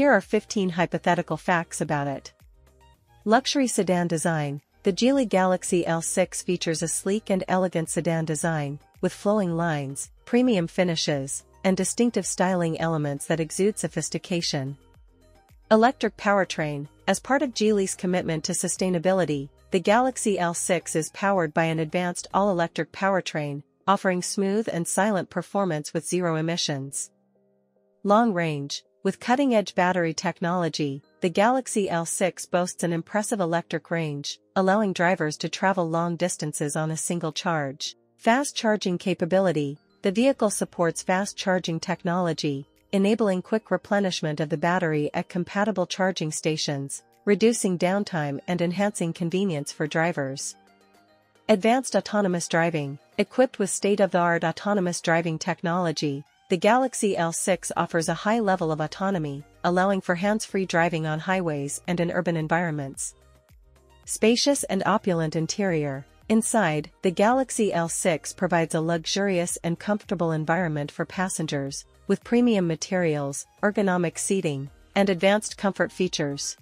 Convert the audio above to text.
Here are 15 hypothetical facts about it. Luxury sedan design. The Geely Galaxy L6 features a sleek and elegant sedan design, with flowing lines, premium finishes, and distinctive styling elements that exude sophistication. Electric powertrain. As part of Geely's commitment to sustainability, the Galaxy L6 is powered by an advanced all-electric powertrain, offering smooth and silent performance with zero emissions. Long range. With cutting-edge battery technology, the Galaxy L6 boasts an impressive electric range, allowing drivers to travel long distances on a single charge. Fast charging capability. The vehicle supports fast charging technology, enabling quick replenishment of the battery at compatible charging stations, reducing downtime and enhancing convenience for drivers. Advanced autonomous driving. Equipped with state-of-the-art autonomous driving technology, the Galaxy L6 offers a high level of autonomy, allowing for hands-free driving on highways and in urban environments. Spacious and opulent interior. Inside, the Galaxy L6 provides a luxurious and comfortable environment for passengers, with premium materials, ergonomic seating, and advanced comfort features.